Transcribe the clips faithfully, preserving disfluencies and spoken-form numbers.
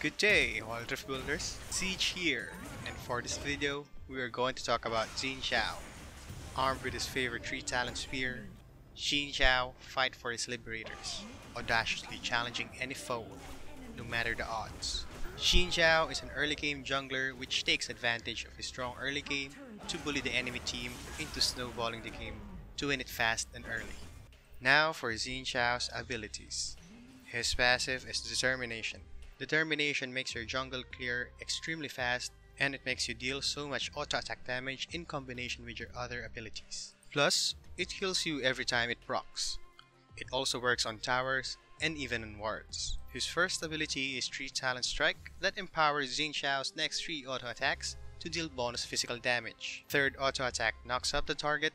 Good day, Wild Rift builders. Siege here, and for this video, we are going to talk about Xin Zhao. Armed with his favorite Three Talon spear, Xin Zhao fight for his liberators, audaciously challenging any foe, no matter the odds. Xin Zhao is an early game jungler which takes advantage of his strong early game to bully the enemy team into snowballing the game to win it fast and early. Now for Xin Zhao's abilities. His passive is Determination. Determination makes your jungle clear extremely fast, and it makes you deal so much auto-attack damage in combination with your other abilities. Plus, it heals you every time it procs. It also works on towers and even on wards. His first ability is Three Talon Strike that empowers Xin Zhao's next three auto-attacks to deal bonus physical damage. Third auto-attack knocks up the target,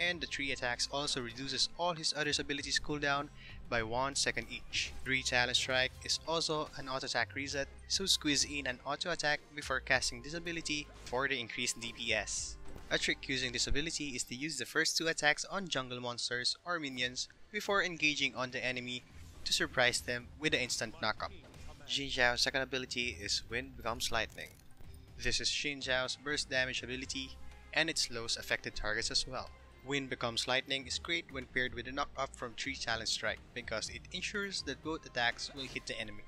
and the three attacks also reduces all his other abilities cooldown by one second each. Three Talon Strike is also an auto-attack reset, so squeeze in an auto-attack before casting this ability for the increased D P S. A trick using this ability is to use the first two attacks on jungle monsters or minions before engaging on the enemy to surprise them with an instant knockup. Xin Zhao's second ability is Wind Becomes Lightning. This is Xin Zhao's burst damage ability, and it slows affected targets as well. Wind Becomes Lightning is great when paired with a knock-up from Three Talon Strike because it ensures that both attacks will hit the enemy.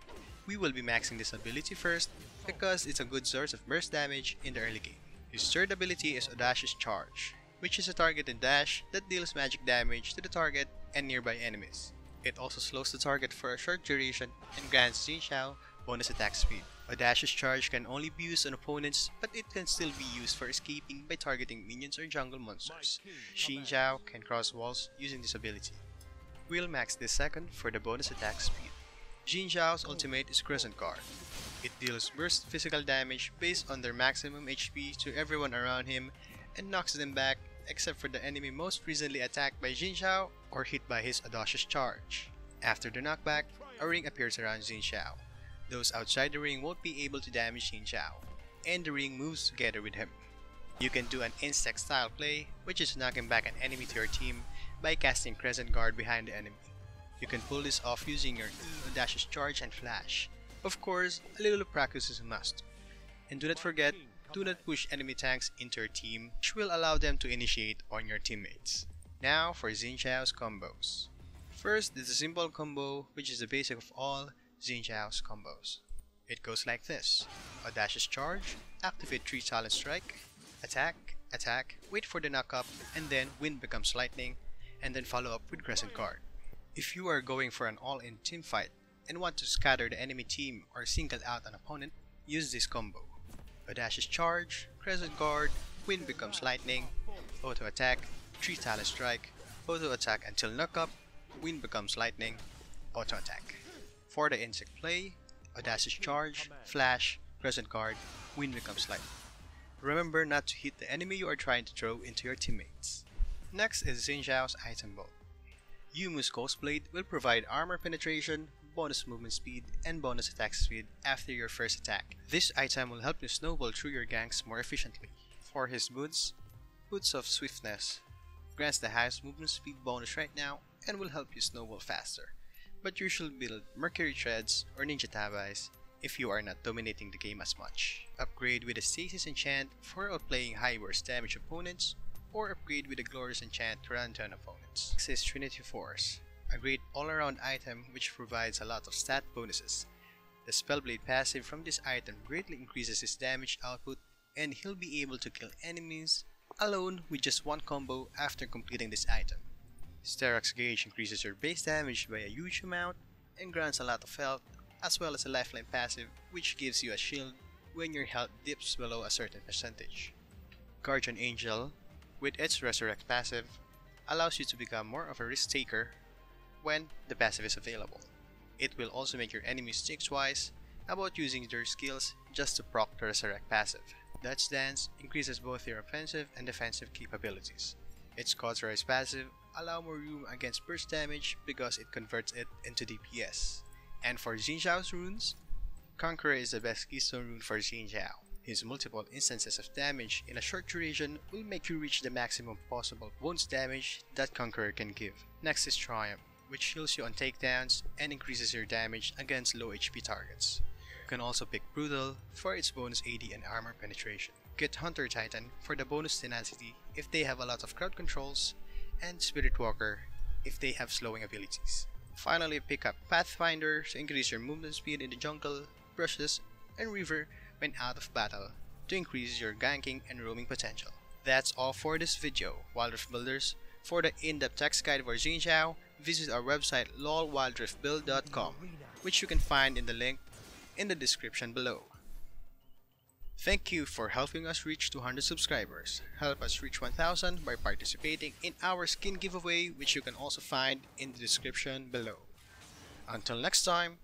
We will be maxing this ability first because it's a good source of burst damage in the early game. His third ability is Audacious Charge, which is a targeted dash that deals magic damage to the target and nearby enemies. It also slows the target for a short duration and grants Xin Zhao bonus attack speed. Audacious Charge can only be used on opponents, but it can still be used for escaping by targeting minions or jungle monsters. Xin Zhao can cross walls using this ability. We'll max this second for the bonus attack speed. Xin Zhao's ultimate is Crescent Guard. It deals burst physical damage based on their maximum H P to everyone around him and knocks them back except for the enemy most recently attacked by Xin Zhao or hit by his Audacious Charge. After the knockback, a ring appears around Xin Zhao. Those outside the ring won't be able to damage Xin Zhao, and the ring moves together with him. You can do an insect style play, which is knocking back an enemy to your team by casting Crescent Guard behind the enemy. You can pull this off using your E, Audacious Charge, and Flash. Of course, a little practice is a must. And do not forget, do not push enemy tanks into your team, which will allow them to initiate on your teammates. Now for Xin Zhao's combos. First is the simple combo, which is the basic of all Xin Zhao's combos. It goes like this: Audacious Charge, activate Three Talon Strike, attack, attack, wait for the knock-up, and then Wind Becomes Lightning, and then follow up with Crescent Guard. If you are going for an all-in team fight and want to scatter the enemy team or single out an opponent, use this combo: Audacious Charge, Crescent Guard, Wind Becomes Lightning, auto attack, Three Talon Strike, auto attack until knock-up, Wind Becomes Lightning, auto attack. For the insect play, Audacious Charge, Flash, Crescent Guard, Wind Becomes Lightning. Remember not to hit the enemy you are trying to throw into your teammates. Next is Xin Zhao's item bolt. Youmuu's Ghostblade will provide armor penetration, bonus movement speed, and bonus attack speed after your first attack. This item will help you snowball through your ganks more efficiently. For his boots, Boots of Swiftness grants the highest movement speed bonus right now and will help you snowball faster. But you should build Mercury Treads or Ninja Tabais if you are not dominating the game as much. Upgrade with a Stasis Enchant for outplaying high burst damage opponents, or upgrade with a Glorious Enchant to run down opponents. Next is Trinity Force, a great all-around item which provides a lot of stat bonuses. The Spellblade passive from this item greatly increases his damage output, and he'll be able to kill enemies alone with just one combo after completing this item. Sterak's Gauge increases your base damage by a huge amount and grants a lot of health, as well as a lifeline passive which gives you a shield when your health dips below a certain percentage. Guardian Angel, with its Resurrect passive, allows you to become more of a risk taker when the passive is available. It will also make your enemies think twice about using their skills just to proc the Resurrect passive. Dutch Dance increases both your offensive and defensive capabilities. Its Cauterized passive allows more room against burst damage because it converts it into D P S. And for Xin Zhao's runes, Conqueror is the best keystone rune for Xin Zhao. His multiple instances of damage in a short duration will make you reach the maximum possible bonus damage that Conqueror can give. Next is Triumph, which heals you on takedowns and increases your damage against low H P targets. You can also pick Brutal for its bonus A D and armor penetration. Get Hunter Titan for the bonus tenacity if they have a lot of crowd controls, and Spirit Walker if they have slowing abilities. Finally, pick up Pathfinder to increase your movement speed in the jungle, brushes, and river when out of battle to increase your ganking and roaming potential. That's all for this video, Wild Rift Builders. For the in-depth text guide for Xin Zhao, visit our website lol wild rift build dot com, which you can find in the link in the description below. Thank you for helping us reach two hundred subscribers. Help us reach one thousand by participating in our skin giveaway, which you can also find in the description below. Until next time,